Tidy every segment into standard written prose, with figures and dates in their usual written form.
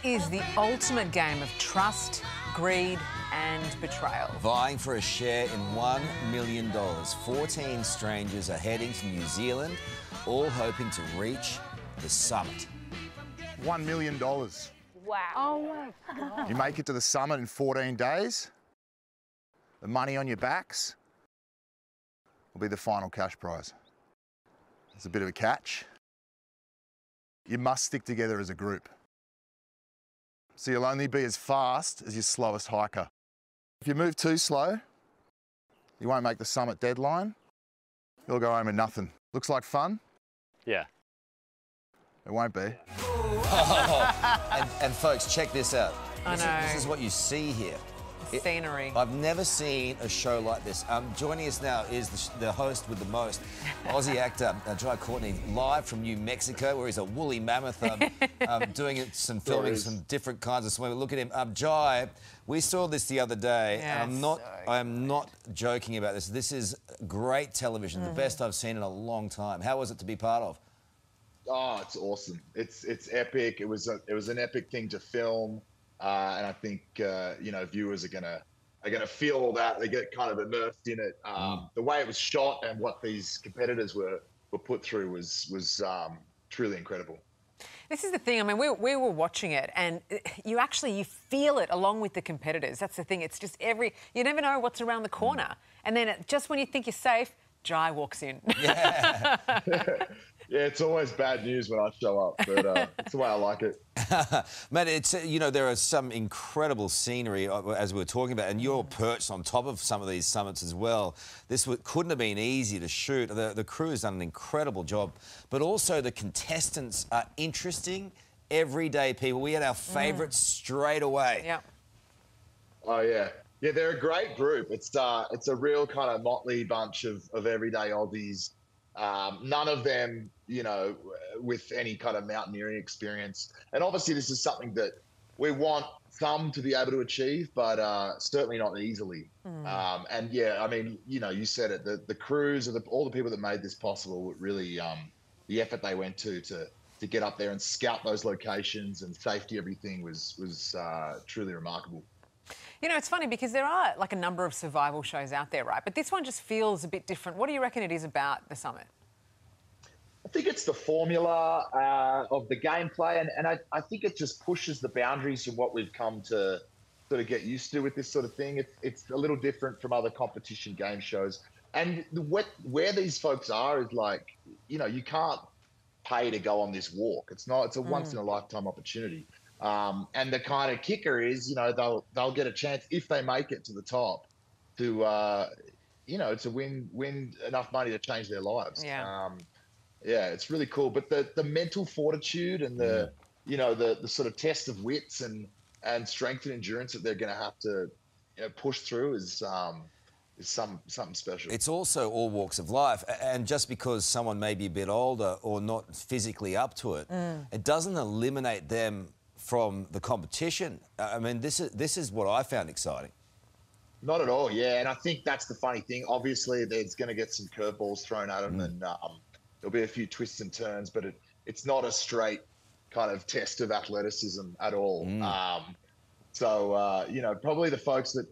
It is the ultimate game of trust, greed and betrayal. Vying for a share in $1 million, 14 strangers are heading to New Zealand, all hoping to reach the summit. $1 million. Wow. Oh, my God. You make it to the summit in 14 days, the money on your backs will be the final cash prize. It's a bit of a catch. You must stick together as a group. So you'll only be as fast as your slowest hiker. If you move too slow, you won't make the summit deadline. You'll go home with nothing. Looks like fun? Yeah. It won't be. Oh, and folks, check this out. This is what you see here. Scenery. I've never seen a show like this. Joining us now is the host with the most, Aussie actor Jai Courtney, live from New Mexico, where he's a woolly mammoth, doing some filming, some different kinds of swimming. Look at him. Jai, we saw this the other day, and I am not joking about this. This is great television, the best I've seen in a long time. How was it to be part of? Oh, it's awesome. It's epic. It was an epic thing to film. And I think, you know, viewers are gonna feel all that. They get kind of immersed in it. The way it was shot and what these competitors were put through was truly incredible. This is the thing. I mean, we were watching it, and you feel it along with the competitors. That's the thing. It's just you never know what's around the corner. And then just when you think you're safe, Jai walks in. Yeah. Yeah, it's always bad news when I show up, but it's the way I like it. Mate, you know, there are some incredible scenery, as we were talking about, and you're perched on top of some of these summits as well. This couldn't have been easy to shoot. The crew has done an incredible job, but also the contestants are interesting, everyday people. We had our favourites straight away. Yeah. Oh, yeah. Yeah, they're a great group. It's a real kind of motley bunch of everyday Aussies. None of them, you know, with any kind of mountaineering experience. And obviously this is something that we want some to be able to achieve, but certainly not easily. And, yeah, I mean, you know, you said it, the crews, all the people that made this possible, really the effort they went to get up there and scout those locations and safety, everything was truly remarkable. You know, it's funny because there are, like, a number of survival shows out there, right? But this one just feels a bit different. What do you reckon it is about The Summit? I think it's the formula of the gameplay, and I think it just pushes the boundaries of what we've come to sort of get used to with this sort of thing. It's a little different from other competition game shows. And where these folks are is, like, you know, you can't pay to go on this walk. It's a once-in-a-lifetime opportunity. And the kind of kicker is, you know, they'll get a chance, if they make it to the top, to, you know, to win enough money to change their lives. Yeah. Yeah, it's really cool. But the mental fortitude and you know, the sort of test of wits and strength and endurance that they're going to have to, you know, push through is something special. It's also all walks of life, and just because someone may be a bit older or not physically up to it, it doesn't eliminate them from the competition. I mean, this is what I found exciting. Not at all, yeah, and I think that's the funny thing. Obviously, there's going to get some curveballs thrown at them, and there'll be a few twists and turns, but it's not a straight kind of test of athleticism at all. So you know, probably the folks that,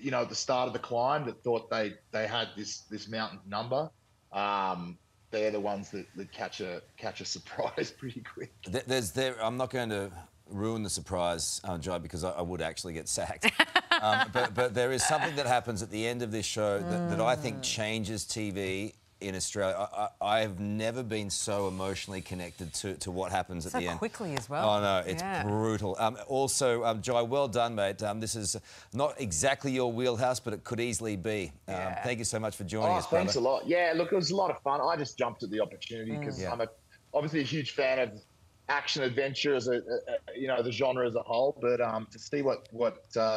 you know, at the start of the climb that thought they had this mountain number, they're the ones that catch a surprise pretty quick. I'm not going to ruin the surprise, Jai, because I would actually get sacked. But there is something that happens at the end of this show that I think changes TV in Australia. I have never been so emotionally connected to what happens at the end. So quickly as well. Oh, no, it's brutal. Also, Jai, well done, mate. This is not exactly your wheelhouse, but it could easily be. Thank you so much for joining us, brother. Thanks a lot. Yeah, look, it was a lot of fun. I just jumped at the opportunity because I'm obviously a huge fan of action adventure as you know, the genre as a whole, but to see what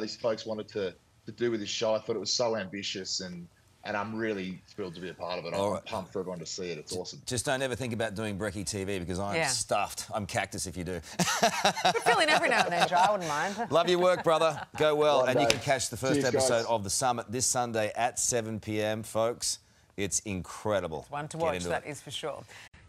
these folks wanted to do with this show, I thought it was so ambitious, and I'm really thrilled to be a part of it. I'm pumped for everyone to see it. It's awesome. Just don't ever think about doing Brekkie TV because I'm stuffed. I'm cactus if you do. But fill in every now and then, Jai. I wouldn't mind. Love your work, brother. Go well. And you can catch the first episode of The Summit this Sunday at 7 p.m, folks. It's incredible. It's one to watch, that is for sure.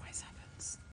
Always happens.